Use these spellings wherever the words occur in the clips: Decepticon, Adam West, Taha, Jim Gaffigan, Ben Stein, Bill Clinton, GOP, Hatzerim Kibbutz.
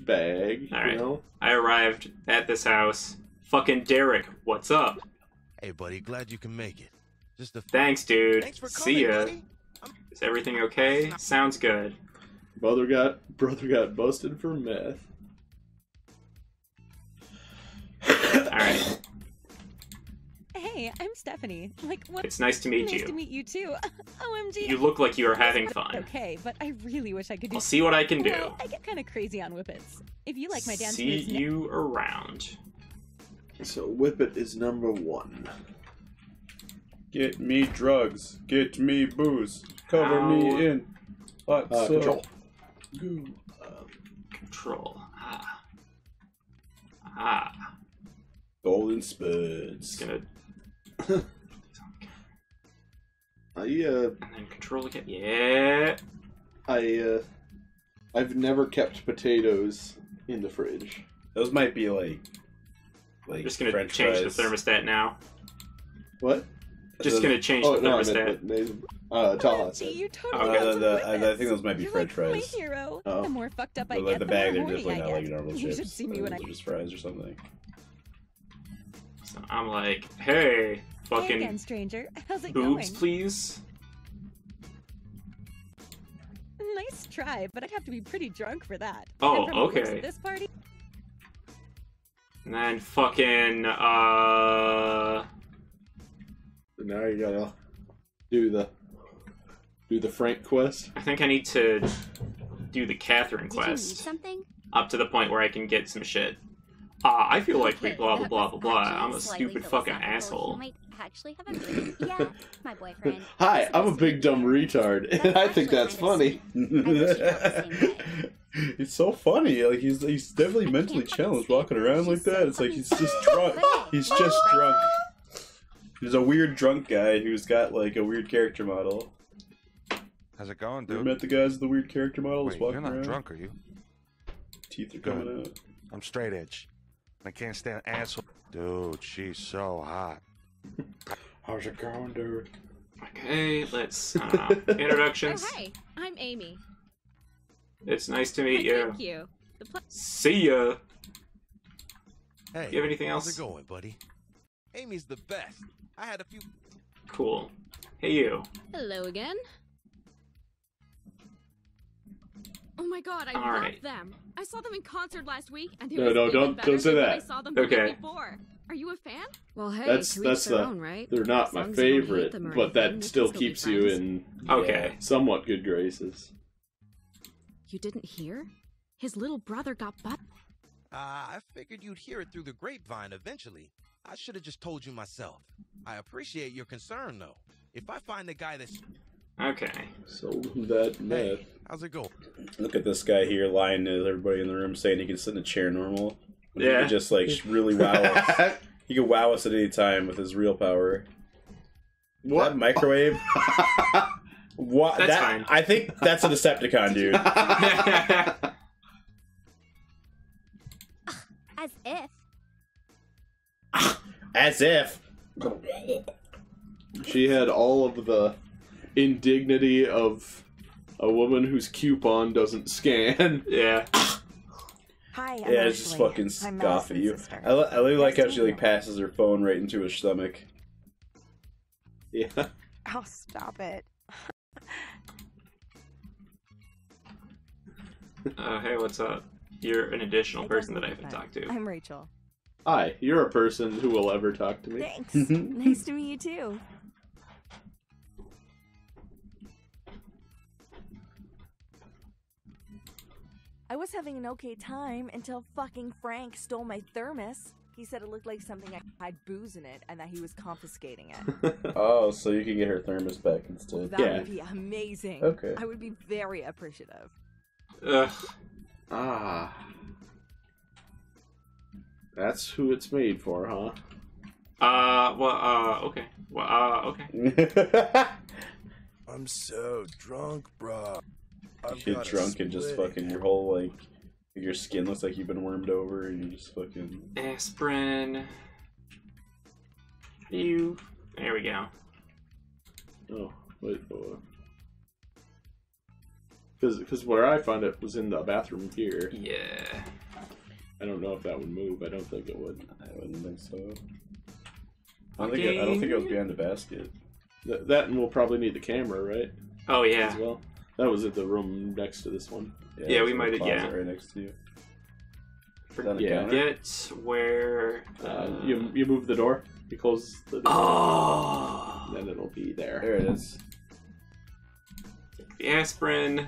bag. All right. You know? I arrived at this house. Fucking Derek, what's up? Hey, buddy. Glad you can make it. Just a thanks, dude. Thanks for coming, see ya. Buddy. Is everything okay? Sounds good. Brother got busted for meth. All right. Hey, I'm Stephanie. Like, what? It's nice to meet you. Nice to meet you too. OMG. You look like you are having fun. Okay, but I really wish I could do. I'll see what I can do. Well, I get kind of crazy on whippets. If you like my dance, see you around. So whippet is number one. Get me drugs. Get me booze. Cover me in. Control. Goo. Control. Ah. Ah. Golden Spuds. Gonna. And then control again. Yeah. I've never kept potatoes in the fridge. Those might be like. I'm just gonna French change fries. The thermostat now. What? Just gonna change the thermostat. Taha said. I think those might be French fries. The more fucked up I get, the bag, they're definitely not like normal chips. You should see me when I just fries or something. So I'm like, hey, fucking again, stranger. How's it boobs, going? Please. Nice try, but I'd have to be pretty drunk for that. Oh, okay. This party. And then fucking now you gotta do the Frank quest. I think I need to do the Catherine quest. Something? Up to the point where I can get some shit. I feel like we blah blah blah blah blah. I'm a stupid fucking asshole. Might actually have a yeah, my boyfriend. Hi, I'm a big dumb retard, and I think that's funny. It's so funny. Like he's definitely mentally challenged, walking around like that. It's like he's just drunk. He's just drunk. There's a weird drunk guy who's got like a weird character model. How's it going, dude? You met the guys with the weird character model. Wait, walking you're not around. Drunk, are you? Teeth are coming out. I'm straight edge. I can't stand asshole. Dude, she's so hot. How's it going, dude? Okay, let's introductions. Oh, hi, I'm Amy. It's nice to meet you. Thank you. See ya. Hey, you have anything else? How's it going, buddy? Amy's the best. I had a few. Cool. Hey, you. Hello again. Oh my god, I love them. I saw them in concert last week, and they were don't say that. I saw them before. Are you a fan? Well, hey, that's the own, right? They're not my favorite, but that still keeps you in somewhat good graces. You didn't hear? His little brother got butt. I figured you'd hear it through the grapevine eventually. I should have just told you myself. I appreciate your concern, though. If I find the guy that's... Okay. So that meth. Hey, how's it going? Look at this guy here lying to everybody in the room saying he can sit in a chair normal. Yeah. He could just like really wow us. He could wow us at any time with his real power. What? That microwave? What? That's fine. I think that's a Decepticon, dude. As if. As if she had all of the indignity of a woman whose coupon doesn't scan. Yeah. Hi. I'm it's just fucking scoffy. You. I really like how she like passes her phone right into her stomach. Yeah. Oh, stop it. Hey, what's up? You're an additional person that I haven't talked to. I'm Rachel. Hi, you're a person who will ever talk to me. Thanks. Nice to meet you too. I was having an okay time until fucking Frank stole my thermos. He said it looked like something I had booze in it and that he was confiscating it. Oh, so you can get her thermos back instead. That would be amazing. Okay. I would be very appreciative. Ugh. Ah. That's who it's made for, huh? Okay. Well, okay. I'm so drunk, bro. You get drunk and just fucking your whole, like, your skin looks like you've been wormed over and you just fucking... Aspirin. You. There we go. Oh, wait, boy. Because where I found it was in the bathroom here. Yeah. I don't know if that would move. I don't think it would. I wouldn't think so. I don't think it was behind the basket. That and we'll probably need the camera, right? Oh, yeah. As well. That was at the room next to this one. Yeah, we might have, right next to you. Forget where... You move the door. You close the door. Oh! Then it'll be there. There it is. Take the aspirin.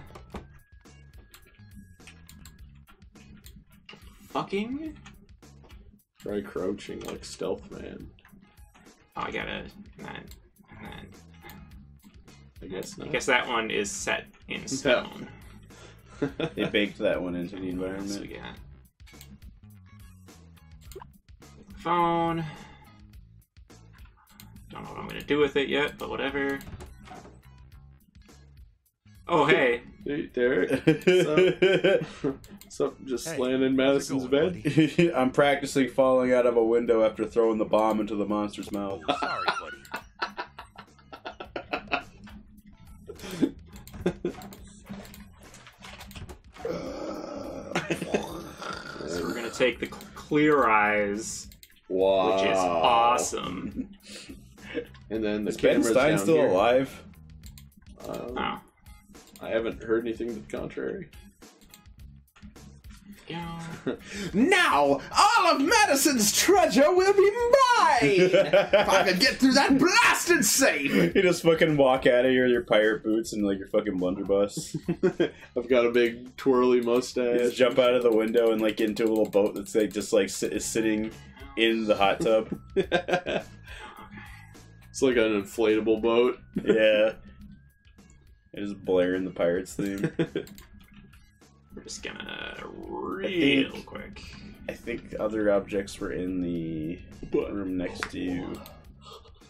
Fucking? Try crouching like Stealth Man. Oh, I got a 9. I guess not. I guess that one is set in stone. They baked that one into the environment. So yeah. Phone. Don't know what I'm gonna do with it yet, but whatever. Oh hey, hey Derek. What's up? Just slaying in Madison's bed. I'm practicing falling out of a window after throwing the bomb into the monster's mouth. Sorry, buddy. So we're gonna take the clear eyes. Wow. Which is awesome. And then the camera's down here. Is Ben Stein still alive? Oh. I haven't heard anything to the contrary. Yeah. Now, all of Madison's treasure will be mine! If I could get through that blasted safe! You just fucking walk out of here with your pirate boots and like your fucking blunderbuss. I've got a big twirly mustache. You just jump out of the window and like get into a little boat that's like just like is sitting in the hot tub. It's like an inflatable boat. Yeah. It is blaring the Pirates theme. We're just gonna real quick. I think other objects were in the room next to you.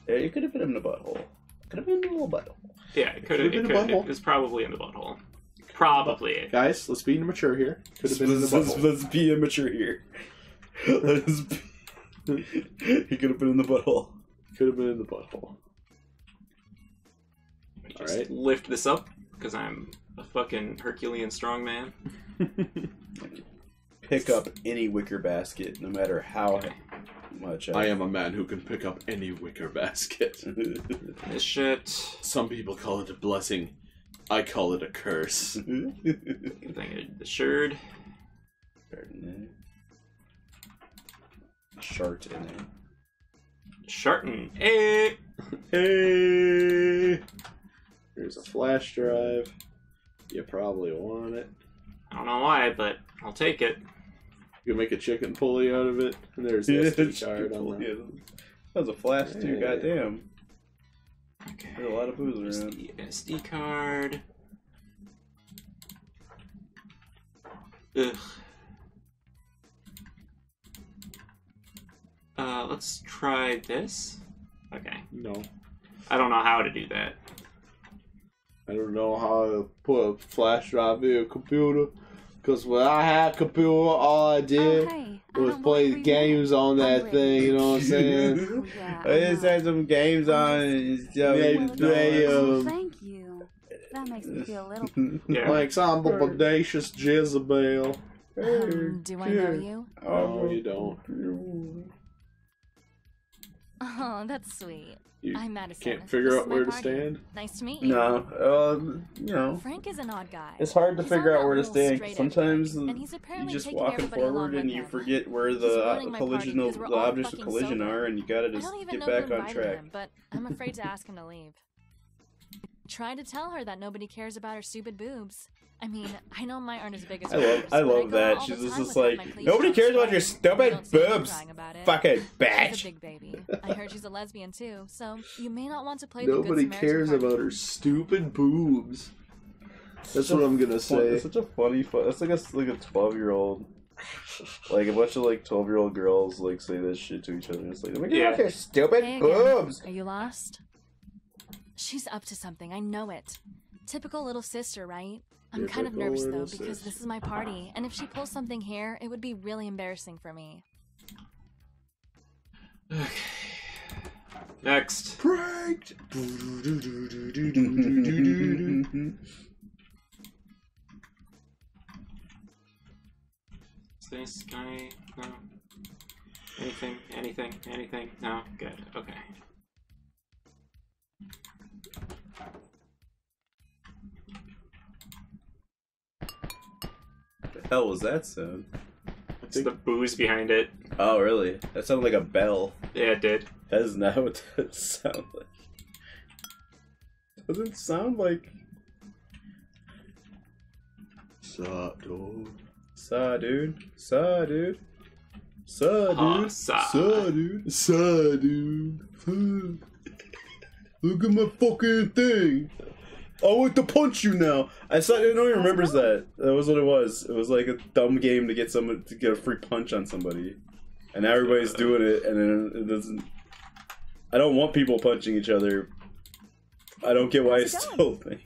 Yeah, it could have been in the butthole. Could have been in a little butthole. Yeah, it could have been in a butthole. It was probably in the butthole. Probably. Guys, let's be immature here. Could have been in the butthole. Let's be immature here. Let's be... He could have been in the butthole. Could have been in the butthole. Just lift this up, because I'm a fucking Herculean strong man. Pick up any wicker basket, no matter how much I am a man who can pick up any wicker basket. This shit. Some people call it a blessing. I call it a curse. Good thing I did the shard. Shart in there. Shartin'. Hey! Hey! Here's a flash drive. You probably want it. I don't know why, but I'll take it. You can make a chicken pulley out of it. And there's the SD card on that. That was a flash too, goddamn. Okay. There's a lot of booze around. The SD card. Ugh. Let's try this. Okay. No. I don't know how to do that. I don't know how to put a flash drive in a computer, because when I had a computer, all I did was play games on that thing, you know what I'm saying? I just had some games on and stuff. Thank you. That makes me feel a little... Yeah. Like some bodacious Jezebel. Do I know you? Oh, you don't. Oh, that's sweet. You I'm Madison. Can't figure out where to stand? Nice to meet you. No, you know. Frank is an odd guy. It's hard to figure out where to stand. Sometimes you just walking forward and you forget where the objects of collision are, and you gotta just get back on track. But I'm afraid to ask him to leave. Try to tell her that nobody cares about her stupid boobs. I mean, I know mine aren't as big as hers. I love that. She's just like, nobody cares about your stupid boobs, fucking bitch. She's a big baby. I heard she's a lesbian too, so you may not want to play the good Samaritan. Nobody cares about her stupid boobs. That's what I'm gonna say. That's such a funny. That's like a 12-year-old. Like a bunch of like 12-year-old girls like say this shit to each other. It's like, nobody cares about your stupid boobs. Are you lost? She's up to something. I know it. Typical little sister, right? I'm kind of nervous though because this is my party, and if she pulls something here, it would be really embarrassing for me. Okay. Next. Pranked. this guy? No. Anything, anything, anything? No? Good, okay. What the hell was that sound? It's the booze behind it. Oh, really? That sounded like a bell. Yeah, it did. That is not what that sounded like. Doesn't sound like... Sup, dude. Suh, dude. Suh, dude. Suh, dude. Suh, dude. Suh, dude. Look at my fucking thing. I want to punch you now. I don't even remember that. That was what it was. It was like a dumb game to get someone to get a free punch on somebody, and now everybody's doing it, and then it doesn't. I don't want people punching each other. I don't get why it's still thing.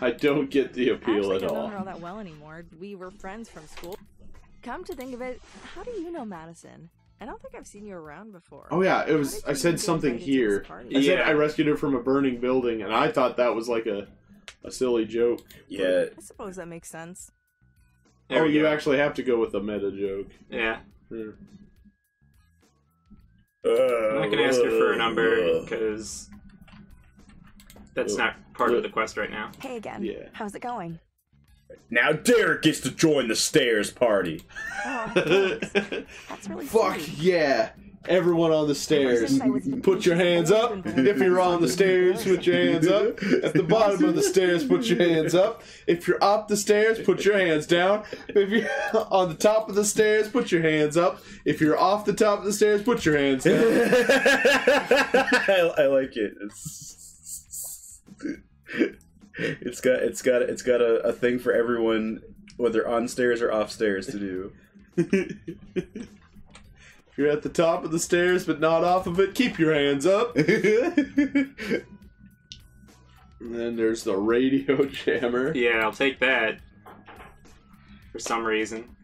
I don't get the appeal at all. I don't know her all that well anymore. We were friends from school. Come to think of it, how do you know Madison? I don't think I've seen you around before. Oh yeah, it was. I said something here. I said I rescued her from a burning building, and I thought that was like a silly joke. Yeah. I suppose that makes sense. Oh, you actually have to go with a meta joke. Yeah. I'm not gonna ask her for a number because that's not part of the quest right now. Hey again. Yeah. How's it going? Now Derek gets to join the stairs party. Oh, that's really fuck funny. Yeah. Everyone on the stairs. Put your hands up. If you're on the stairs, put your hands up. At the bottom of the stairs, put your hands up. If you're up the stairs, put your hands down. If you're on the top of the stairs, put your hands up. If you're off the top of the stairs, put your hands down. I like it. It's got a thing for everyone, whether on stairs or off stairs, to do. If you're at the top of the stairs but not off of it, keep your hands up. And then there's the radio jammer. Yeah, I'll take that. For some reason.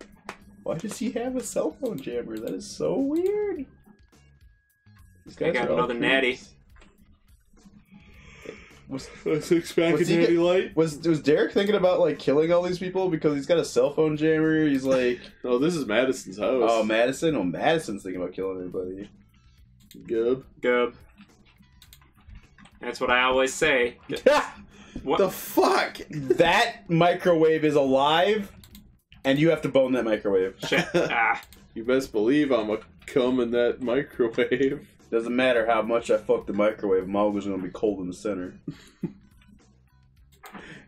Why does he have a cell phone jammer? That is so weird. I got another natty. Was Derek thinking about like killing all these people because he's got a cell phone jammer? He's like, oh, this is Madison's house. Oh, Madison? Oh, Madison's thinking about killing everybody. Gub. Gub. That's what I always say. What the fuck? That microwave is alive, and you have to bone that microwave. Shit. Ah. You best believe I'm a cum in that microwave. Doesn't matter how much I fuck the microwave, I'm always gonna be cold in the center.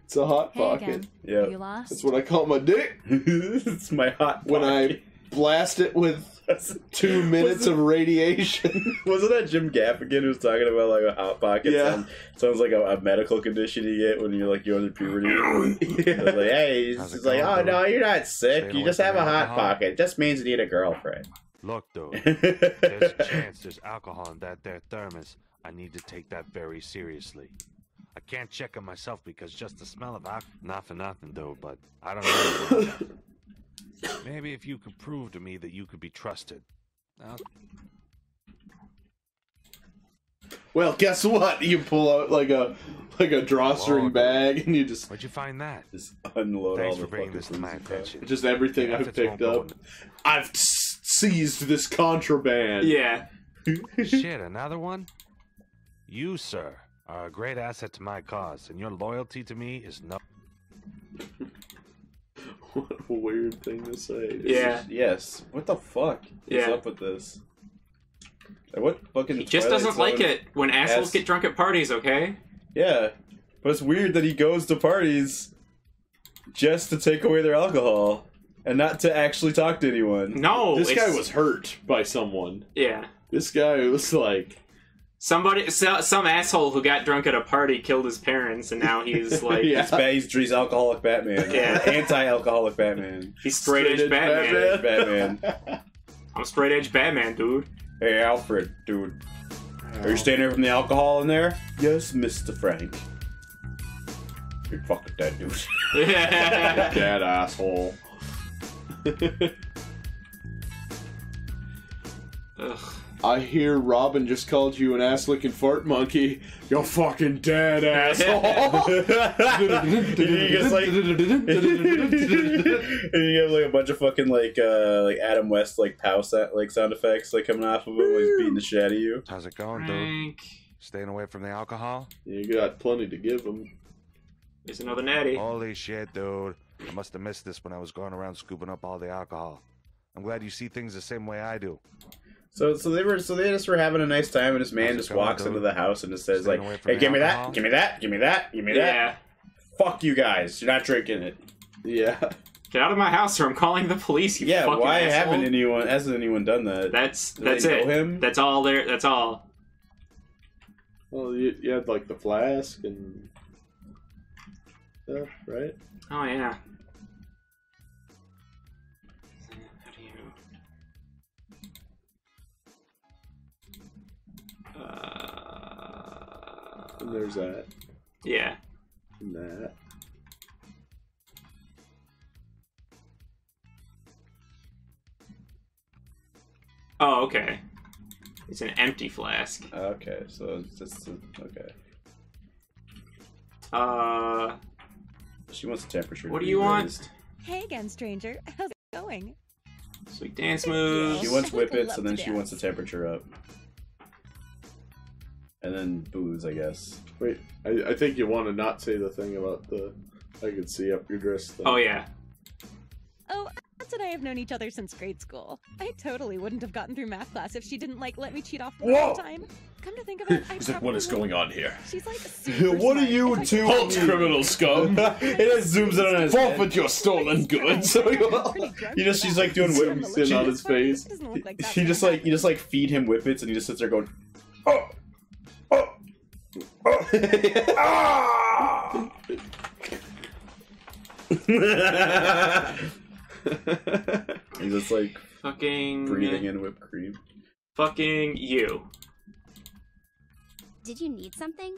It's a hot pocket. Yeah, that's what I call my dick. It's my hot pocket. When I blast it with 2 minutes of radiation. Wasn't that Jim Gaffigan who was talking about like a hot pocket? Yeah, sounds like a medical condition you get when you're like you're under puberty. Yeah. Like, hey, it's like, oh no, you're not sick. You just have a hot pocket. It just means you need a girlfriend. Look, dude, there's a chance there's alcohol in that there thermos. I need to take that very seriously. I can't check it myself because just the smell of alcohol, not for nothing, dude, but I don't know. Maybe if you could prove to me that you could be trusted. Well, guess what? You pull out like a drawstring bag, and you just... Where'd you find that? Just unload all the fucking things to my attention. Just everything I've picked up. I've seized this contraband. Yeah. Shit, another one? You, sir, are a great asset to my cause, and your loyalty to me is no... What a weird thing to say. Yeah. Yes. What the fuck is up with this? What fucking he just doesn't like it when assholes get drunk at parties, okay? Yeah, but it's weird that he goes to parties just to take away their alcohol and not to actually talk to anyone. No, this guy was hurt by someone. Yeah, this guy was like some asshole who got drunk at a party killed his parents, and now he's like he's alcoholic Batman. Yeah, anti-alcoholic Batman. He's straight-edge Batman. Batman. I'm straight-edge Batman, dude. Hey, Alfred, dude. Are you staying away from the alcohol in there? Yes, Mr. Frank. You fuck with that, dude. Yeah. That asshole. Ugh. I hear Robin just called you an ass-licking fart monkey. You're fucking dead, asshole. And you get like, and you have like a bunch of fucking like Adam West like pow like sound effects like coming off of him, like beating the shit out of you. How's it going, Frank? Dude? Staying away from the alcohol. You got plenty to give him. It's another natty. Holy shit, dude! I must have missed this when I was going around scooping up all the alcohol. I'm glad you see things the same way I do. So they just were having a nice time, and this man just walks into the house and just says like, "Hey, give me that, give me that, give me that, give me that." Fuck you guys, you're not drinking it. Yeah. Get out of my house, or I'm calling the police. You fucking asshole. Yeah. Why hasn't anyone done that? That's it. Know him? That's all there. That's all. Well, you had like the flask and stuff, right? Oh yeah. And there's that. Yeah. And that. Oh, okay. It's an empty flask. Okay, so it's just okay. She wants the temperature. What do you want? Hey again, stranger. How's it going? Sweet dance moves. She wants whippets, and then she wants the temperature up. And then booze, I guess. Wait, I think you want to not say the thing about the I can see up your dress thing. Oh, yeah. Oh, Alex and I have known each other since grade school. I totally wouldn't have gotten through math class if she didn't, like, let me cheat off the whole time. Come to think of it, He's like, what is going on here? She's like, super what are you two? Halt, criminal scum! It just zooms in on his head. Forfeit your stolen goods! You know, she's like doing whippets in on his face. She just like, you just like feed him whippets and he just sits there going, oh! Oh. He's just like fucking breathing in whipped cream. Fucking you. Did you need something?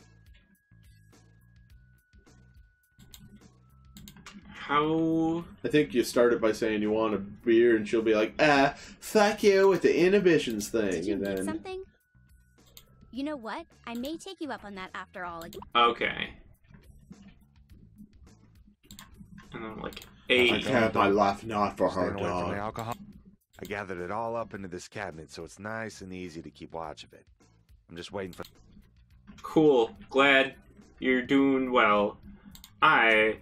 How? I think you started by saying you want a beer, and she'll be like, "Ah, fuck you with the inhibitions thing." Did you and then need something? You know what? I may take you up on that after all again. Okay. And I'm like, hey, I can't my life not for her, dog. Alcohol. I gathered it all up into this cabinet, so it's nice and easy to keep watch of it. I'm just waiting for... Cool. Glad you're doing well. I...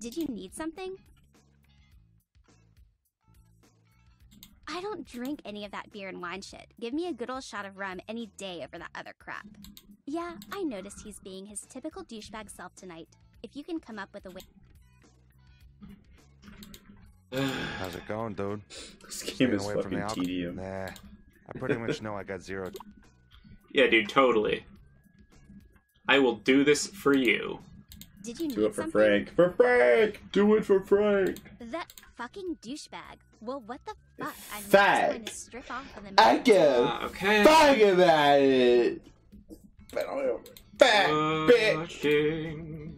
Did you need something? I don't drink any of that beer and wine shit. Give me a good old shot of rum any day over that other crap. Yeah, I noticed he's being his typical douchebag self tonight. If you can come up with a way... How's it going, dude? This game is fucking tedium. Nah, I pretty much know I got zero. Yeah, dude, totally. I will do this for you. Did you do it for Frank. For Frank! Do it for Frank! That fucking douchebag. Well, what the fuck? I'm going to strip off of the I go. Okay. Fuck about it. Back, bitch.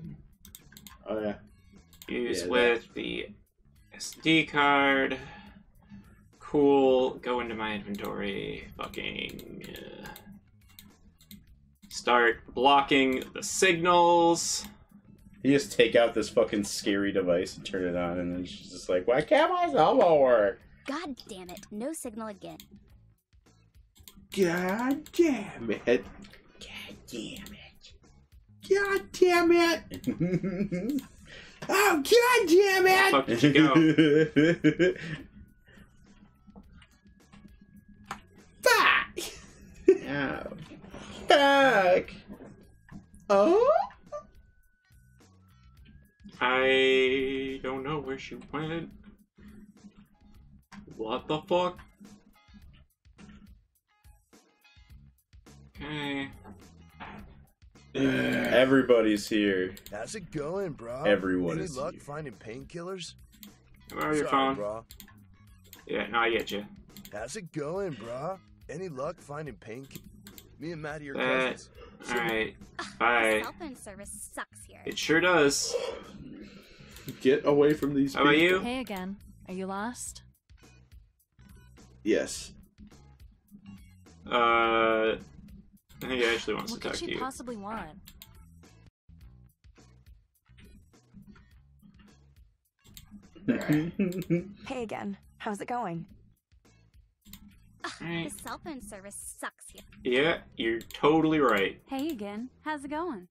Oh yeah. Use with the SD card. Cool. Go into my inventory. Fucking. Start blocking the signals. You just take out this fucking scary device and turn it on, and then she's just like, why can't my elbow work? God damn it. No signal again. God damn it. God damn it. God damn it. Oh, God damn it. Fuck did you go? Fuck. Oh. Fuck. Oh? I don't know where she went. What the fuck? Okay. Everybody's here. How's it going, bro? Everyone is here. Any luck finding painkillers? Where are your phone? Bro. Yeah, no, I get you. How's it going, bro? Any luck finding painkillers? Me and Maddie are cousins. Alright. Bye. Cellphone service sucks here. It sure does. Get away from these people. How about you? Hey again. Are you lost? Yes. He actually wants to talk to you. What could she possibly want? Hey again. How's it going? Right. The cell phone service sucks here. Yeah, you're totally right. Hey again. How's it going?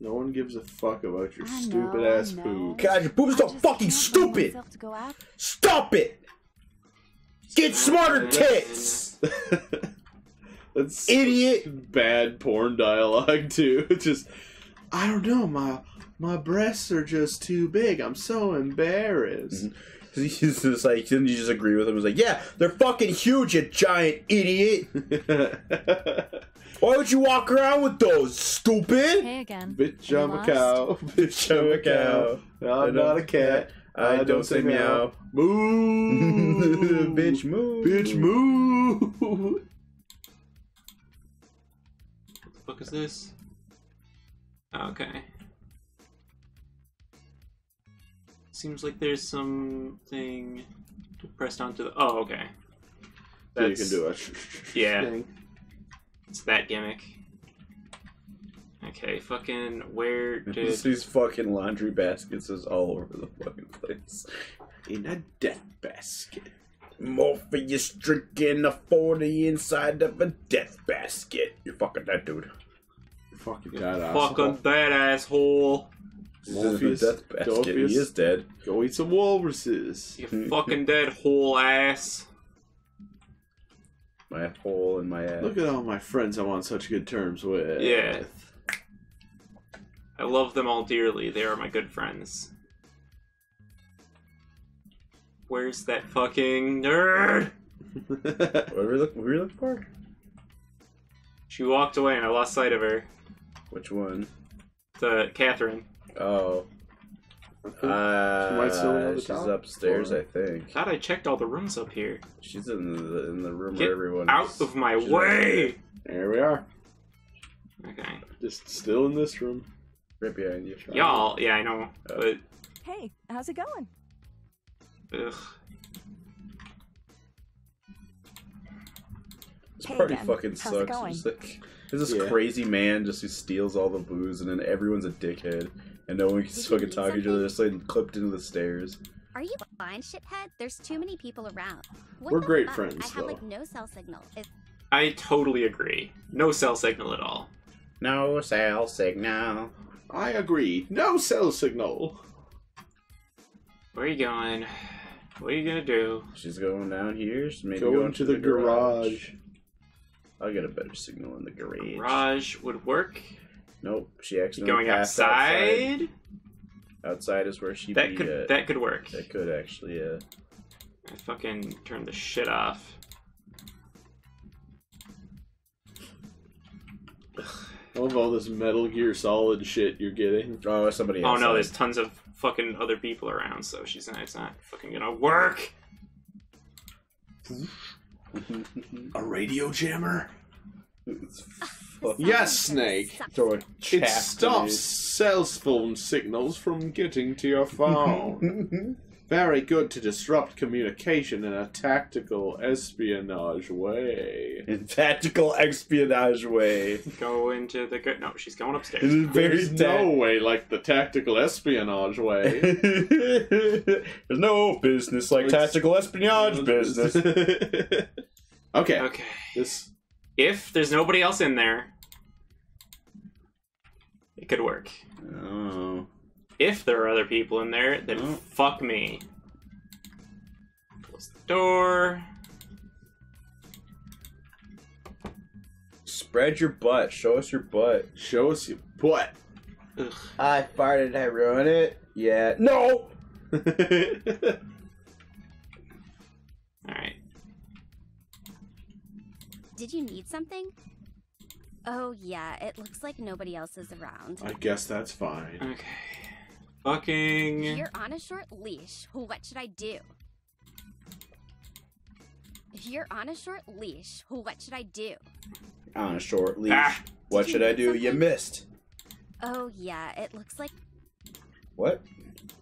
No one gives a fuck about your stupid ass poop. God, your poop is so fucking stupid! Stop it! Get smarter tits! That's idiot bad porn dialogue too. Just, I don't know, my breasts are just too big. I'm so embarrassed. Mm-hmm. He's just like, didn't you just agree with him? He's like, yeah, they're fucking huge, you giant idiot. Why would you walk around with those, stupid? Hey again. Bitch, I'm a cow. Bitch, I'm a cow. I'm not a cat. I don't say meow. Moo! Bitch, moo! Bitch, moo! What the fuck is this? Okay. Seems like there's something to press onto the. Oh, okay. That's, you can do it. Yeah. It's that gimmick. Okay, fucking where did these fucking laundry baskets is all over the fucking place. In a death basket. Morpheus drinking a 40 inside of a death basket. You're fucking that dude. You're fucking that asshole. Fucking that asshole. Morpheus, death basket. He is dead. Go eat some walruses. You fucking dead whole ass. My hole in my ass. Look at all my friends I'm on such good terms with. Yeah. I love them all dearly. They are my good friends. Where's that fucking nerd? What were we looking for? She walked away and I lost sight of her. Which one? The Catherine. Oh. She's upstairs, I think. Thought I checked all the rooms up here. She's in the room where everyone. Out of my way! There we are. Okay. Just still in this room. Right behind you. Y'all, yeah, I know. But... Hey, how's it going? Ugh. This party fucking sucks. Just like, there's this crazy man just who steals all the booze, and then everyone's a dickhead. And no one can fucking talk to each other. They're just like clipped into the stairs. Are you blind, shithead? There's too many people around. We're great friends, though. I have like no cell signal. I totally agree. No cell signal at all. No cell signal. I agree. No cell signal. Where are you going? What are you gonna do? She's going down here. She's maybe going to the garage. I'll get a better signal in the garage. Garage would work. Nope, she actually going outside. Outside is where she. That could work. That could actually. Yeah. I fucking turned the shit off. I love all this Metal Gear Solid shit you're getting. Oh, somebody. Outside. Oh no, there's tons of fucking other people around, so she's not. It's not fucking gonna work. A radio jammer. Yes, Snake! It stops cell phone signals from getting to your phone. Very good to disrupt communication in a tactical espionage way. In tactical espionage way. Go into the... No, she's going upstairs. There's no way like the tactical espionage way. There's no business like tactical espionage business. Okay. Okay. This... If there's nobody else in there, it could work. Oh. If there are other people in there, then fuck me. Close the door. Spread your butt. Show us your butt. Show us your butt. Ugh. I farted. Did I ruin it? Yeah. No! Alright. Did you need something? Oh, yeah, it looks like nobody else is around. I guess that's fine. Okay. Fucking... You're on a short leash. What should I do? You're on a short leash. What should I do? On a short leash. What should I do? Something? You missed. Oh, yeah, it looks like... What?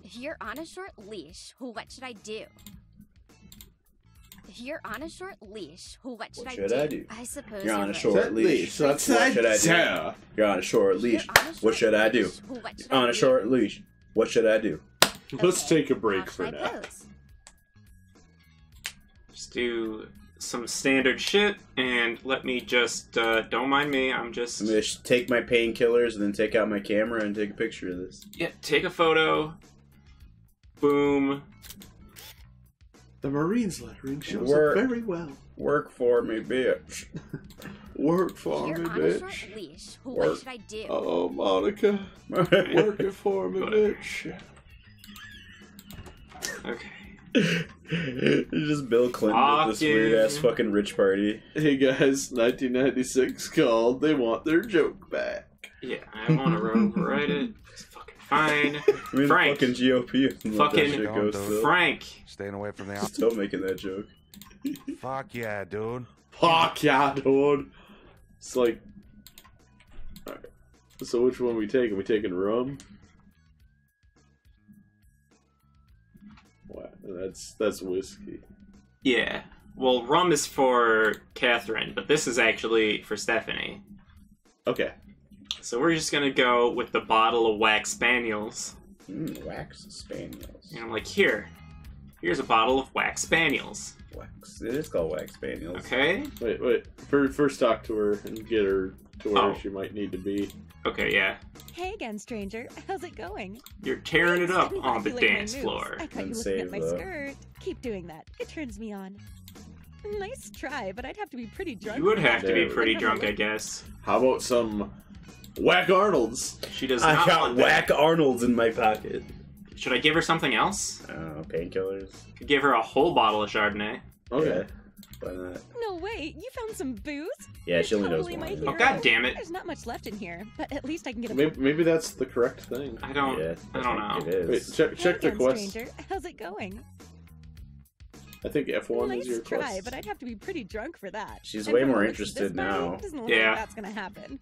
You're on a short leash. What should I do? You're on a short leash. What should, what should I do? I suppose you're on a short leash. What should I do? You're on a short leash. What should I do? You're on a short leash. What should I do? Let's take a break for now. Just do some standard shit, and let me just, don't mind me, I'm gonna take my painkillers and then take out my camera and take a picture of this. Yeah, take a photo. Boom. The Marines lettering shows up very well. Work for me, bitch. Work for me, bitch. What should I do? Oh, Monica. Work it for me, bitch. Okay. It's just Bill Clinton with this weird-ass fucking rich party. Hey guys, 1996 called. They want their joke back. Yeah, I want to override it. It's fucking fine. I mean, Frank. Fucking GOP. Fucking goes Frank. Staying away from the office. Still making that joke. Fuck yeah, dude. Fuck yeah, dude. It's like... Alright. So which one are we taking? Are we taking rum? Wow, that's whiskey. Yeah. Well, rum is for Catherine, but this is actually for Stephanie. Okay. So we're just gonna go with the bottle of Wax Spaniels. Wax Spaniels. And I'm like, here's a bottle of Wax Spaniels. It is called Wax Spaniels. Okay. Wait. First talk to her and get her to where she might need to be. Okay, yeah. Hey again, stranger. How's it going? You're tearing it up on the dance floor. I caught you looking at my skirt. Keep doing that. It turns me on. Nice try, but I'd have to be pretty drunk. You would have to be pretty drunk, I guess. How about some Whack Arnolds? She does not want that. I got Whack Arnolds in my pocket. Should I give her something else? Painkillers. Could give her a whole bottle of Chardonnay. Okay. Yeah. Why not? No way! You found some booze? Yeah, she only knows one. Oh, god damn it! There's not much left in here, but at least I can get a. Maybe that's the correct thing. I don't know. It is. Wait, check the quest. Stranger. How's it going? I think F1 is your quest. Nice try, but I'd have to be pretty drunk for that. She's way more interested now. Yeah, that's gonna happen.